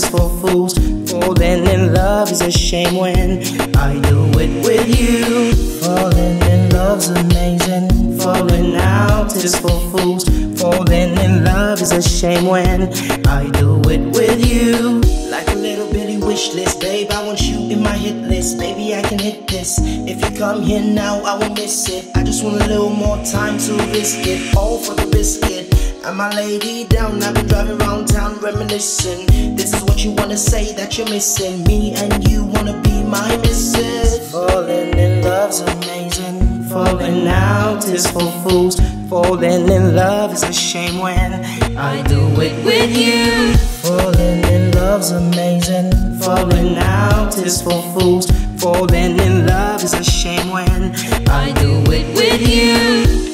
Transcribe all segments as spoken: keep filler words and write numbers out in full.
just for fools. Falling in love is a shame when I do it with you. Falling in love's amazing. Falling out is for fools. Falling in love is a shame when I do it with you. Like a little bitty wish list, babe, I want you in my hit list. Baby, I can hit this. If you come here now, I will miss it. I just want a little more time to risk it. All for the biscuit. And my lady down, I've been driving around town reminiscing. This is what you wanna say that you're missing. Me and you wanna be my missus. Falling in love's amazing. Falling out is for fools. Falling in love is a shame when I do it with you. Falling in love's amazing. Falling out is for fools. Falling in love is a shame when I do it with you.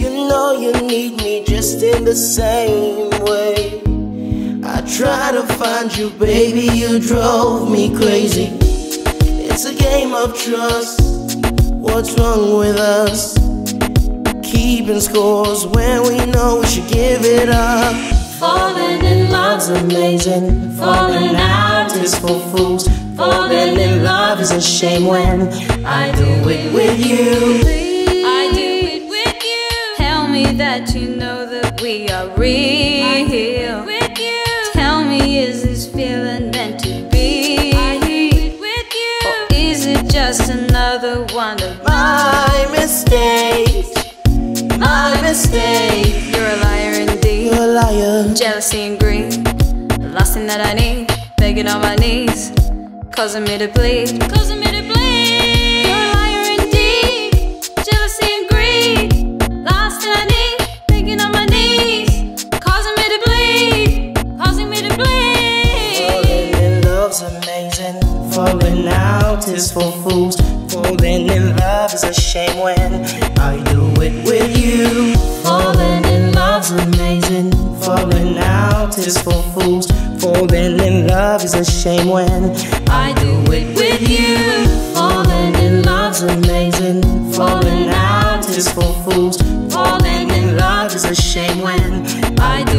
You know you need me just in the same way. I try to find you, baby, you drove me crazy. It's a game of trust. What's wrong with us? Keeping scores when we know we should give it up. Falling in love's amazing. Falling out is for fools. Falling in love is a shame when I do it with you. That you know that we are real with you. Tell me, is this feeling meant to be? I did with you. Or is it just another one of my mistakes? My mistakes. You're a liar indeed. You're a liar. Jealousy and greed, the last thing that I need. Begging on my knees, causing me to bleed. Causing me to bleed. You're a liar indeed. Jealousy and greed. Amazing. Falling out is for fools. Falling in love is a shame when I do it with you. Falling in love's amazing. Falling out is for fools. Falling in love is a shame when I do it with you. Falling in love's amazing. Falling out is for fools. Falling in love is a shame when I do it with you.